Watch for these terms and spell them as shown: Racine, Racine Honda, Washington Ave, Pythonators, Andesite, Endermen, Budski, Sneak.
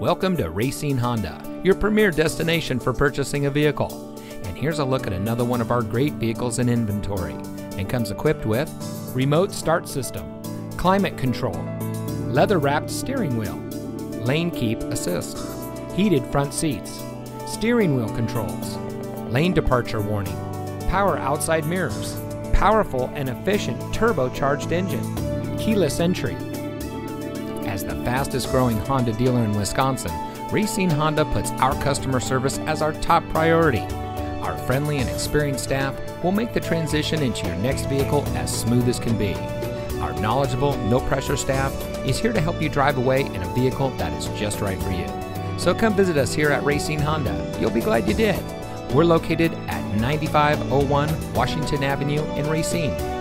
Welcome to Racine Honda, your premier destination for purchasing a vehicle. And here's a look at another one of our great vehicles in inventory. And comes equipped with remote start system, climate control, leather-wrapped steering wheel, lane keep assist, heated front seats, steering wheel controls, lane departure warning, power outside mirrors, powerful and efficient turbocharged engine, keyless entry. As the fastest growing Honda dealer in Wisconsin, Racine Honda puts our customer service as our top priority. Our friendly and experienced staff will make the transition into your next vehicle as smooth as can be. Our knowledgeable, no-pressure staff is here to help you drive away in a vehicle that is just right for you. So come visit us here at Racine Honda. You'll be glad you did. We're located at 9501 Washington Avenue in Racine.